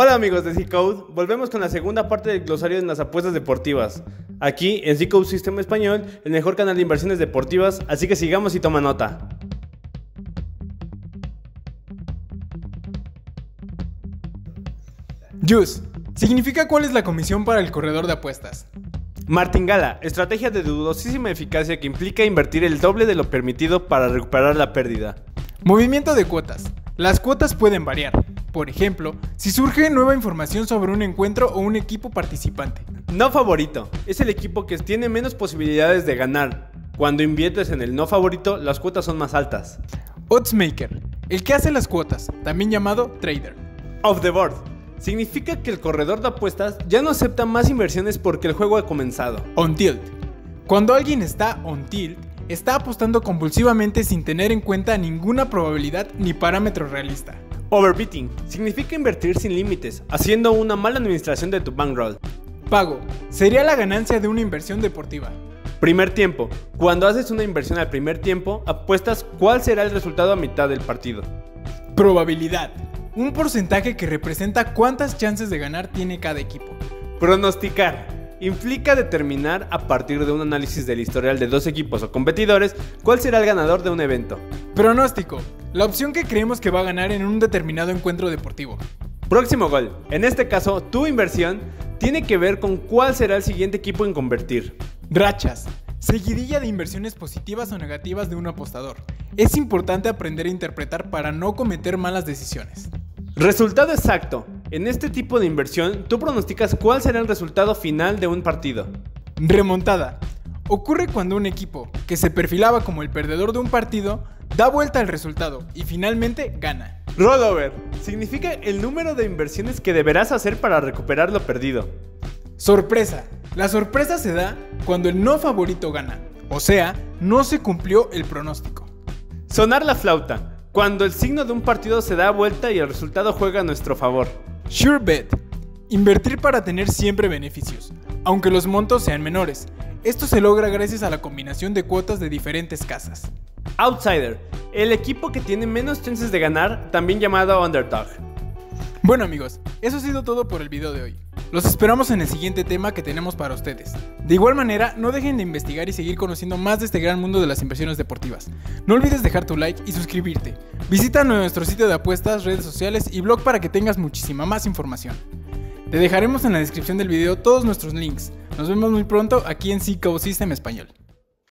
Hola amigos de Z-Code, volvemos con la segunda parte del glosario en las apuestas deportivas. Aquí en Z-Code Sistema Español, el mejor canal de inversiones deportivas, así que sigamos y toma nota. JUICE significa cuál es la comisión para el corredor de apuestas. Martingala, estrategia de dudosísima eficacia que implica invertir el doble de lo permitido para recuperar la pérdida. Movimiento de cuotas. Las cuotas pueden variar. Por ejemplo, si surge nueva información sobre un encuentro o un equipo participante. No favorito. Es el equipo que tiene menos posibilidades de ganar. Cuando inviertes en el no favorito, las cuotas son más altas. Oddsmaker. El que hace las cuotas, también llamado trader. Off the board. Significa que el corredor de apuestas ya no acepta más inversiones porque el juego ha comenzado. On tilt. Cuando alguien está on tilt, está apostando compulsivamente sin tener en cuenta ninguna probabilidad ni parámetro realista. Overbetting significa invertir sin límites, haciendo una mala administración de tu bankroll. Pago sería la ganancia de una inversión deportiva. Primer tiempo. Cuando haces una inversión al primer tiempo, apuestas cuál será el resultado a mitad del partido. Probabilidad. Un porcentaje que representa cuántas chances de ganar tiene cada equipo. Pronosticar. Implica determinar a partir de un análisis del historial de dos equipos o competidores cuál será el ganador de un evento. Pronóstico. La opción que creemos que va a ganar en un determinado encuentro deportivo. Próximo gol. En este caso, tu inversión tiene que ver con cuál será el siguiente equipo en convertir. Rachas. Seguidilla de inversiones positivas o negativas de un apostador. Es importante aprender a interpretar para no cometer malas decisiones. Resultado exacto. En este tipo de inversión, tú pronosticas cuál será el resultado final de un partido. Remontada. Ocurre cuando un equipo, que se perfilaba como el perdedor de un partido, da vuelta al resultado y finalmente gana. Rollover. Significa el número de inversiones que deberás hacer para recuperar lo perdido. Sorpresa. La sorpresa se da cuando el no favorito gana, o sea, no se cumplió el pronóstico. Sonar la flauta. Cuando el signo de un partido se da vuelta y el resultado juega a nuestro favor. Sure bet. Invertir para tener siempre beneficios, aunque los montos sean menores. Esto se logra gracias a la combinación de cuotas de diferentes casas. Outsider. El equipo que tiene menos chances de ganar, también llamado underdog. Bueno amigos, eso ha sido todo por el video de hoy. Los esperamos en el siguiente tema que tenemos para ustedes. De igual manera, no dejen de investigar y seguir conociendo más de este gran mundo de las inversiones deportivas. No olvides dejar tu like y suscribirte. Visita nuestro sitio de apuestas, redes sociales y blog para que tengas muchísima más información. Te dejaremos en la descripción del video todos nuestros links. Nos vemos muy pronto aquí en Z-Code Sistema Español.